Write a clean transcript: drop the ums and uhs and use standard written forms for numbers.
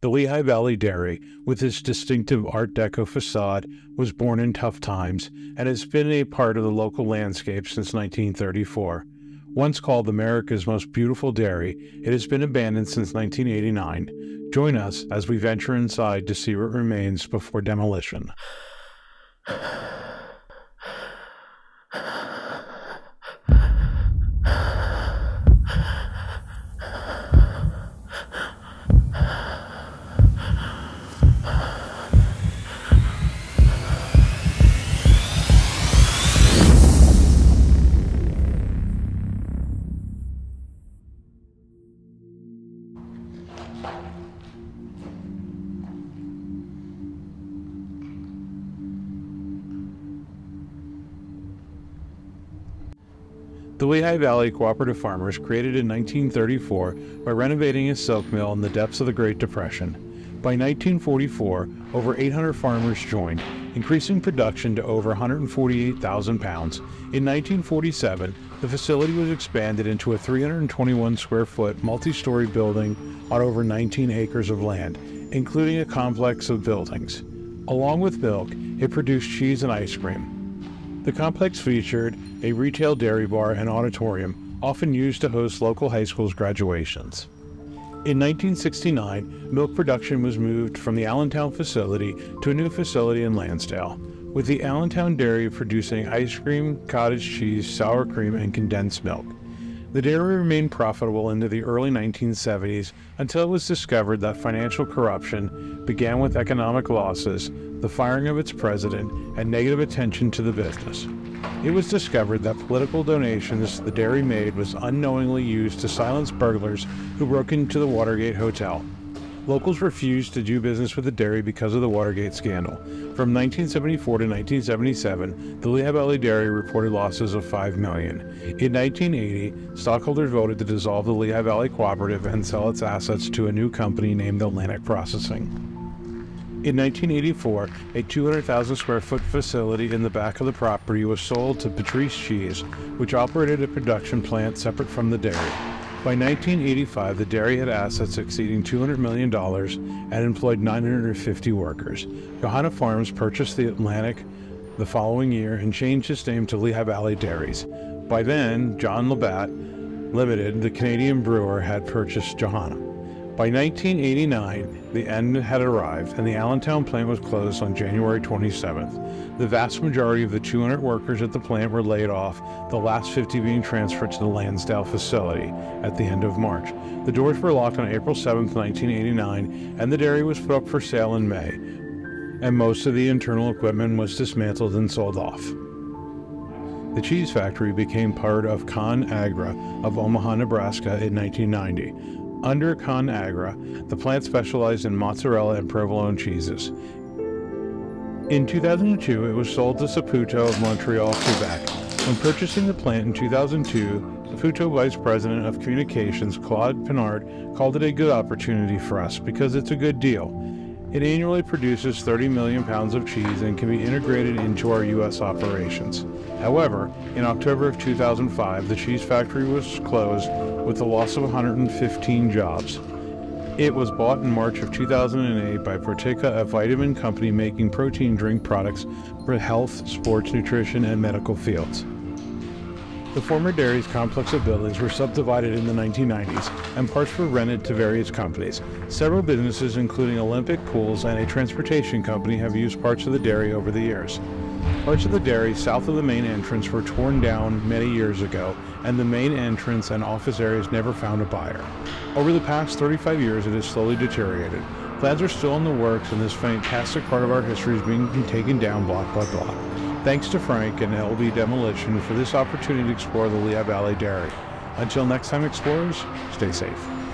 The Lehigh Valley Dairy, with its distinctive Art Deco facade, was born in tough times and has been a part of the local landscape since 1934. Once called America's most beautiful dairy, it has been abandoned since 1989. Join us as we venture inside to see what remains before demolition. The Lehigh Valley Cooperative Farmers, created in 1934 by renovating a silk mill in the depths of the Great Depression. By 1944, over 800 farmers joined, increasing production to over 148,000 pounds. In 1947, the facility was expanded into a 321-square-foot multi-story building on over 19 acres of land, including a complex of buildings. Along with milk, it produced cheese and ice cream. The complex featured a retail dairy bar and auditorium, often used to host local high school's graduations. In 1969, milk production was moved from the Allentown facility to a new facility in Lansdale, with the Allentown dairy producing ice cream, cottage cheese, sour cream, and condensed milk. The dairy remained profitable into the early 1970s until it was discovered that financial corruption began with economic losses, the firing of its president, and negative attention to the business. It was discovered that political donations the dairy made was unknowingly used to silence burglars who broke into the Watergate Hotel. Locals refused to do business with the dairy because of the Watergate scandal. From 1974 to 1977, the Lehigh Valley Dairy reported losses of $5 million. In 1980, stockholders voted to dissolve the Lehigh Valley Cooperative and sell its assets to a new company named Atlantic Processing. In 1984, a 200,000-square-foot facility in the back of the property was sold to Patrice Cheese, which operated a production plant separate from the dairy. By 1985, the dairy had assets exceeding $200 million and employed 950 workers. Johanna Farms purchased the Atlantic the following year and changed its name to Lehigh Valley Dairies. By then, John Labatt Limited, the Canadian brewer, had purchased Johanna. By 1989, the end had arrived and the Allentown plant was closed on January 27th. The vast majority of the 200 workers at the plant were laid off, the last 50 being transferred to the Lansdale facility at the end of March. The doors were locked on April 7th, 1989, and the dairy was put up for sale in May, and most of the internal equipment was dismantled and sold off. The cheese factory became part of ConAgra of Omaha, Nebraska in 1990. Under ConAgra, the plant specialized in mozzarella and provolone cheeses. In 2002, it was sold to Saputo of Montreal, Quebec. When purchasing the plant in 2002, Saputo Vice President of Communications Claude Pinard called it a good opportunity for us because it's a good deal. It annually produces 30 million pounds of cheese and can be integrated into our U.S. operations. However, in October of 2005, the cheese factory was closed with the loss of 115 jobs. It was bought in March of 2008 by Protica, a vitamin company making protein drink products for health, sports, nutrition, and medical fields. The former dairy's complex of buildings were subdivided in the 1990s, and parts were rented to various companies. Several businesses, including Olympic Pools and a transportation company, have used parts of the dairy over the years. Parts of the dairy south of the main entrance were torn down many years ago, and the main entrance and office areas never found a buyer. Over the past 35 years, it has slowly deteriorated. Plans are still in the works, and this fantastic part of our history is being taken down block by block. Thanks to Frank and LB Demolition for this opportunity to explore the Lehigh Valley Dairy. Until next time, explorers, stay safe.